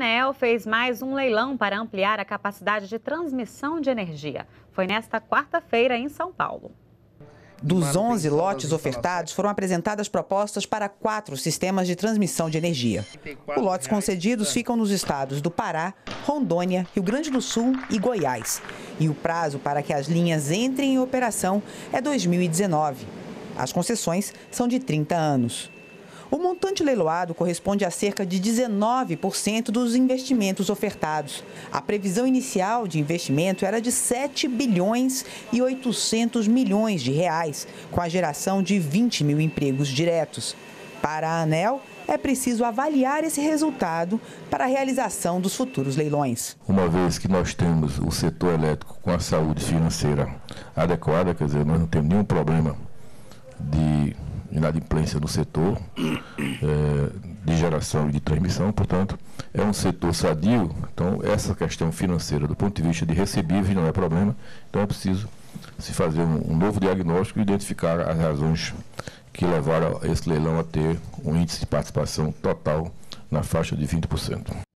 Aneel fez mais um leilão para ampliar a capacidade de transmissão de energia. Foi nesta quarta-feira em São Paulo. Dos 11 lotes ofertados, foram apresentadas propostas para 4 sistemas de transmissão de energia. Os lotes concedidos ficam nos estados do Pará, Rondônia, Rio Grande do Sul e Goiás. E o prazo para que as linhas entrem em operação é 2019. As concessões são de 30 anos. O montante leiloado corresponde a cerca de 19% dos investimentos ofertados. A previsão inicial de investimento era de 7 bilhões e 800 milhões de reais, com a geração de 20 mil empregos diretos. Para a Aneel, é preciso avaliar esse resultado para a realização dos futuros leilões. Uma vez que nós temos o setor elétrico com a saúde financeira adequada, quer dizer, nós não temos nenhum problema de inadimplência no setor de geração e de transmissão, portanto, é um setor sadio. Então, essa questão financeira, do ponto de vista de recebíveis, não é problema. Então, é preciso se fazer um novo diagnóstico e identificar as razões que levaram esse leilão a ter um índice de participação total na faixa de 20%.